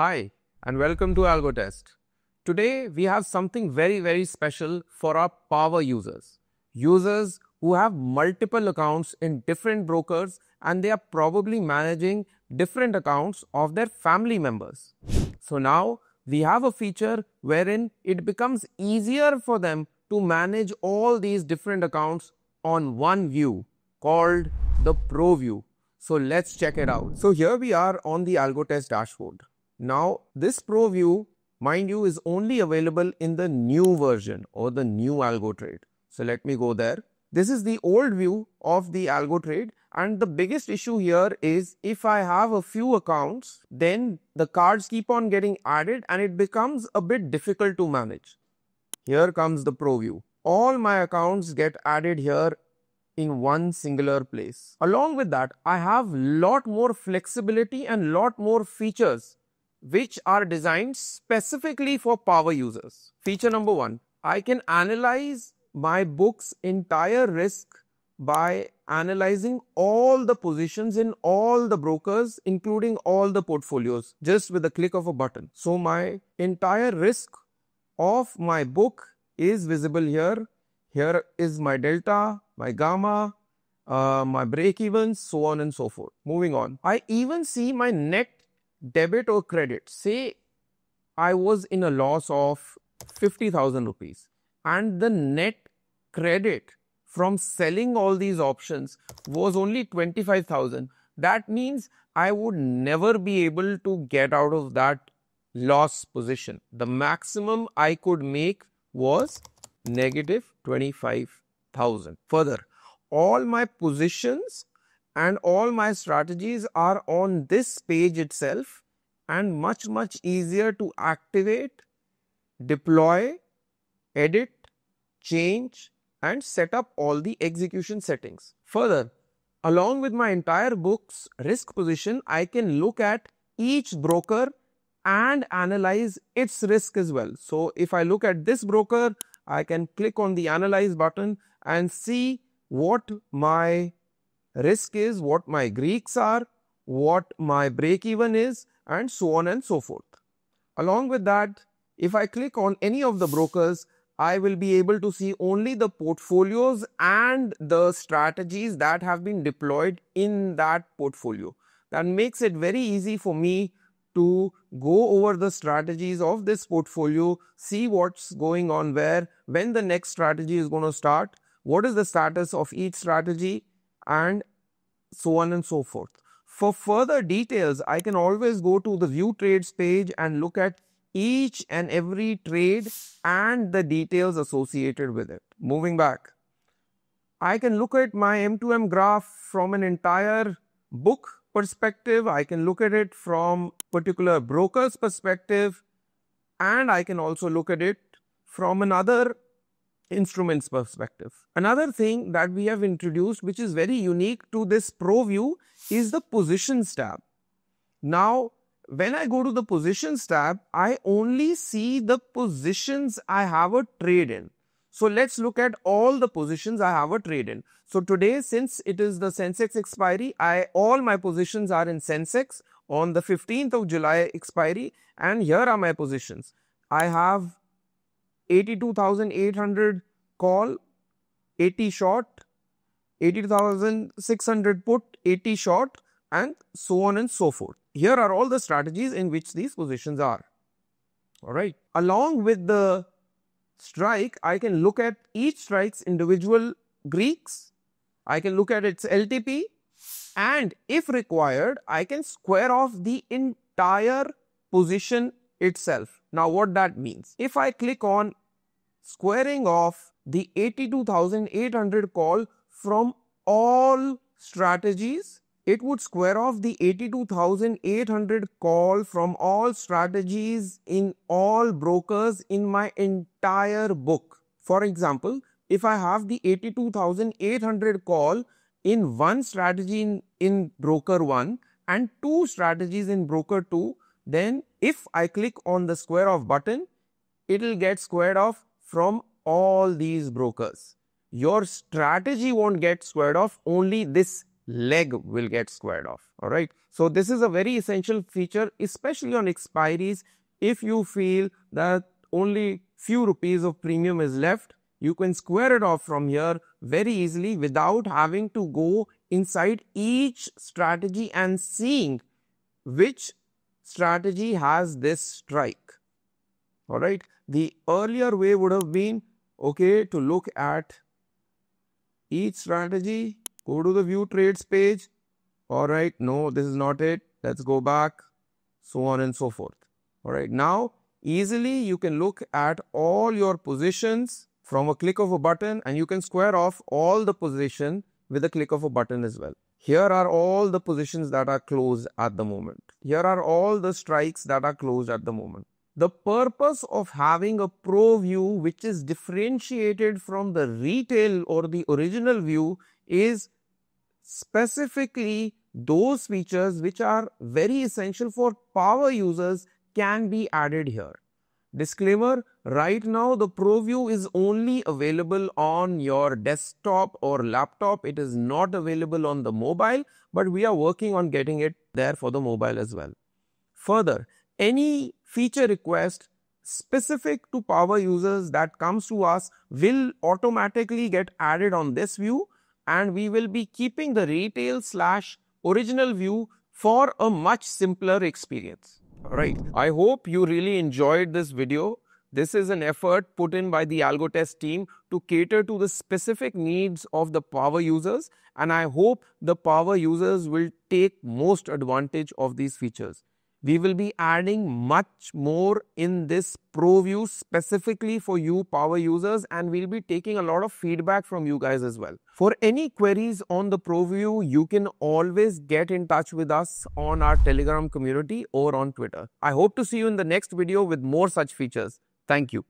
Hi, and welcome to AlgoTest. Today, we have something very, very special for our power users. Users who have multiple accounts in different brokers and they are probably managing different accounts of their family members. So now, we have a feature wherein it becomes easier for them to manage all these different accounts on one view called the ProView. So let's check it out. So here we are on the AlgoTest dashboard. Now, this ProView, mind you, is only available in the new version or the new AlgoTrade. So let me go there. This is the old view of the AlgoTrade, and the biggest issue here is if I have a few accounts, then the cards keep on getting added and it becomes a bit difficult to manage. Here comes the ProView. All my accounts get added here in one singular place. Along with that, I have a lot more flexibility and lot more features which are designed specifically for power users. Feature number one, I can analyze my book's entire risk by analyzing all the positions in all the brokers, including all the portfolios, just with the click of a button. So my entire risk of my book is visible here. Here is my Delta, my Gamma, my break-evens, so on and so forth. Moving on, I even see my net debit or credit. Say I was in a loss of 50,000 rupees and the net credit from selling all these options was only 25,000. That means I would never be able to get out of that loss position. The maximum I could make was negative 25,000. Further, all my positions and all my strategies are on this page itself and much easier to activate, deploy, edit, change and set up all the execution settings. Further, along with my entire book's risk position, I can look at each broker and analyze its risk as well. So if I look at this broker, I can click on the analyze button and see what my risk is, what my Greeks are, what my break-even is, and so on and so forth. Along with that, if I click on any of the brokers, I will be able to see only the portfolios and the strategies that have been deployed in that portfolio. That makes it very easy for me to go over the strategies of this portfolio, see what's going on where, when the next strategy is going to start, what is the status of each strategy, and so on and so forth. For further details, I can always go to the view trades page and look at each and every trade and the details associated with it. Moving back, I can look at my M2M graph from an entire book perspective. I can look at it from particular broker's perspective, and I can also look at it from another instruments perspective. Another thing that we have introduced, which is very unique to this ProView, is the positions tab. Now, when I go to the positions tab, I only see the positions I have a trade in. So let's look at all the positions I have a trade in. So today, since it is the Sensex expiry, all my positions are in Sensex on the 15th of July expiry, and here are my positions. I have 82,800 call, 80 short, 80,600 put, 80 short, and so on and so forth. Here are all the strategies in which these positions are. All right. Along with the strike, I can look at each strike's individual Greeks. I can look at its LTP. And if required, I can square off the entire position itself. Now, what that means? If I click on squaring off the 82,800 call from all strategies, it would square off the 82,800 call from all strategies in all brokers in my entire book. For example, if I have the 82,800 call in one strategy in broker 1 and two strategies in broker 2, then if I click on the square off button, it will get squared off from all these brokers. Your strategy won't get squared off, only this leg will get squared off. All right. So this is a very essential feature, especially on expiries. If you feel that only few rupees of premium is left, you can square it off from here very easily without having to go inside each strategy and seeing which strategy has this strike. All right. The earlier way would have been, okay, to look at each strategy, go to the view trades page. All right. No, this is not it. Let's go back. So on and so forth. All right. Now, easily you can look at all your positions from a click of a button, and you can square off all the position with a click of a button as well. Here are all the positions that are closed at the moment. Here are all the strikes that are closed at the moment. The purpose of having a pro view which is differentiated from the retail or the original view is specifically those features which are very essential for power users can be added here. Disclaimer, right now the ProView is only available on your desktop or laptop. It is not available on the mobile, but we are working on getting it there for the mobile as well. Further, any feature request specific to power users that comes to us will automatically get added on this view, and we will be keeping the retail / original view for a much simpler experience. Alright, I hope you really enjoyed this video. This is an effort put in by the AlgoTest team to cater to the specific needs of the power users, and I hope the power users will take most advantage of these features. We will be adding much more in this ProView specifically for you power users, and we'll be taking a lot of feedback from you guys as well. For any queries on the ProView, you can always get in touch with us on our Telegram community or on Twitter. I hope to see you in the next video with more such features. Thank you.